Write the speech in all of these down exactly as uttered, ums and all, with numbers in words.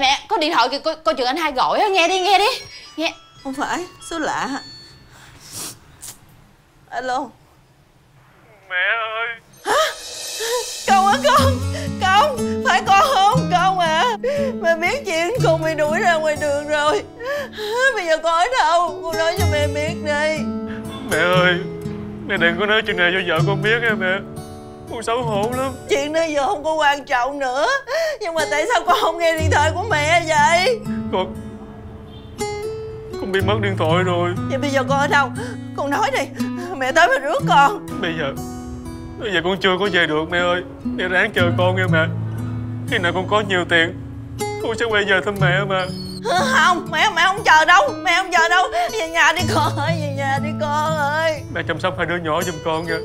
mẹ mẹ có điện thoại kìa, coi, coi chừng anh hai gọi á, nghe đi nghe đi nghe. Không phải, số lạ. Alo. Mẹ ơi. Hả? Con hả con? Con, phải con không? Con à, mẹ biết chuyện con bị đuổi ra ngoài đường rồi. Bây giờ con ở đâu? Con nói cho mẹ biết đi. Mẹ ơi, mẹ đừng có nói chuyện này cho vợ con biết nha mẹ. Con xấu hổ lắm. Chuyện đó giờ không có quan trọng nữa. Nhưng mà tại sao con không nghe điện thoại của mẹ vậy? Con... con bị mất điện thoại rồi. Vậy bây giờ con ở đâu? Con nói đi, mẹ tới mà rước con. Bây giờ... bây giờ con chưa có về được mẹ ơi. Mẹ ráng chờ con nha mẹ. Khi nào con có nhiều tiền, con sẽ quay về thăm mẹ mà. Không, mẹ mẹ không chờ đâu. Mẹ không chờ đâu. Về nhà đi con ơi, về nhà đi con ơi. Mẹ chăm sóc hai đứa nhỏ giùm con nha.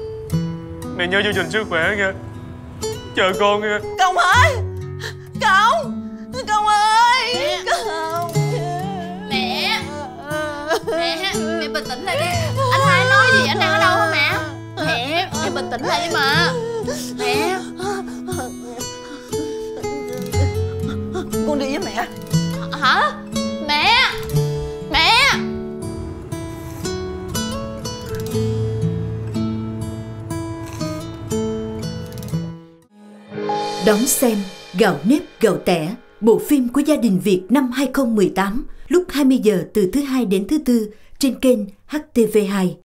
Mẹ nhớ chương trình sức khỏe nha. Chờ con nha. Công ơi. Công. Công ơi. Công. Mẹ. Mẹ. Mẹ bình tĩnh lại đi. Anh hai nói gì? Anh đang ở đâu hả mẹ? Mẹ. Mẹ bình tĩnh lại đi mà. Mẹ. Con đi với mẹ. Hả? Mẹ. Mẹ. Đón xem Gạo Nếp Gạo Tẻ, bộ phim của gia đình Việt năm hai nghìn không trăm mười tám lúc hai mươi giờ từ thứ hai đến thứ tư trên kênh H T V hai.